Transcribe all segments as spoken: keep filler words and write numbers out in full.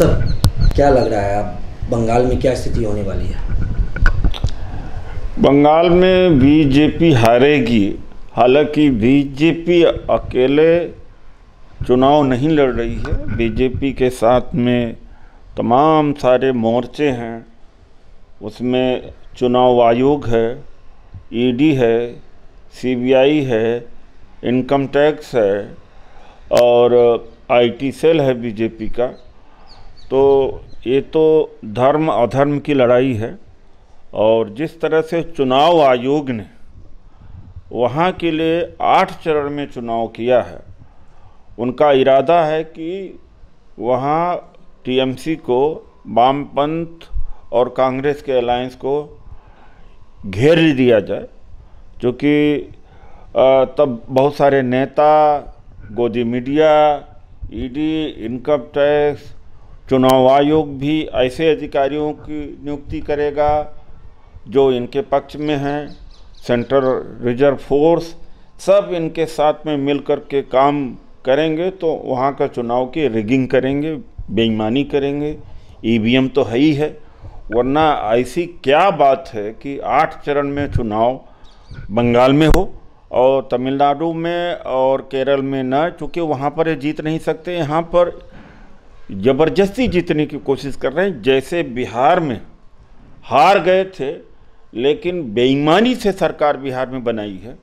Sir, क्या लग रहा है आप बंगाल में क्या स्थिति होने वाली है? बंगाल में बीजेपी हारेगी। हालांकि बीजेपी अकेले चुनाव नहीं लड़ रही है, बीजेपी के साथ में तमाम सारे मोर्चे हैं, उसमें चुनाव आयोग है, ईडी है, सीबीआई है, इनकम टैक्स है और आईटी सेल है बीजेपी का। तो ये तो धर्म अधर्म की लड़ाई है। और जिस तरह से चुनाव आयोग ने वहाँ के लिए आठ चरण में चुनाव किया है, उनका इरादा है कि वहाँ टीएमसी को, वामपंथ और कांग्रेस के अलायंस को घेर लिया जाए, जो कि तब बहुत सारे नेता, गोदी मीडिया, ईडी, इनकम टैक्स, चुनाव आयोग भी ऐसे अधिकारियों की नियुक्ति करेगा जो इनके पक्ष में हैं, सेंट्रल रिजर्व फोर्स, सब इनके साथ में मिलकर के काम करेंगे। तो वहाँ का चुनाव की रिगिंग करेंगे, बेईमानी करेंगे। ईवीएम तो है ही है, वरना ऐसी क्या बात है कि आठ चरण में चुनाव बंगाल में हो और तमिलनाडु में और केरल में ना, चूँकि वहाँ पर ये जीत नहीं सकते, यहाँ पर ज़बरदस्ती जीतने की कोशिश कर रहे हैं। जैसे बिहार में हार गए थे लेकिन बेईमानी से सरकार बिहार में बनाई है,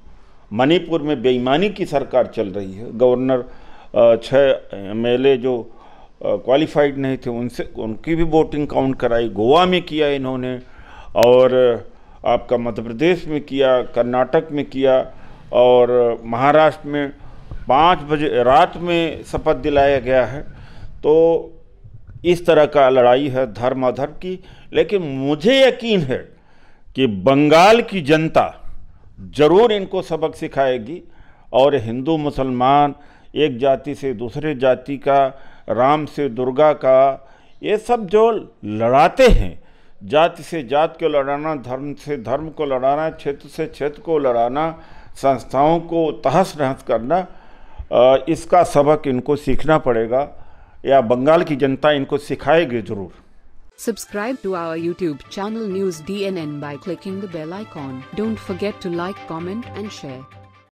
मणिपुर में बेईमानी की सरकार चल रही है, गवर्नर छः एम एल ए जो क्वालिफाइड नहीं थे उनसे उनकी भी वोटिंग काउंट कराई, गोवा में किया इन्होंने और आपका मध्य प्रदेश में किया, कर्नाटक में किया और महाराष्ट्र में पाँच बजे रात में शपथ दिलाया गया है। तो इस तरह का लड़ाई है धर्म अधर्म की। लेकिन मुझे यकीन है कि बंगाल की जनता ज़रूर इनको सबक सिखाएगी और हिंदू मुसलमान, एक जाति से दूसरे जाति का, राम से दुर्गा का, ये सब जो लड़ाते हैं, जाति से जात को लड़ाना, धर्म से धर्म को लड़ाना, क्षेत्र से क्षेत्र को लड़ाना, संस्थाओं को तहस नहस करना, इसका सबक इनको सीखना पड़ेगा या बंगाल की जनता इनको सिखाएगी जरूर। Subscribe to our YouTube channel News D N N by clicking the bell icon. Don't forget to like, comment and share.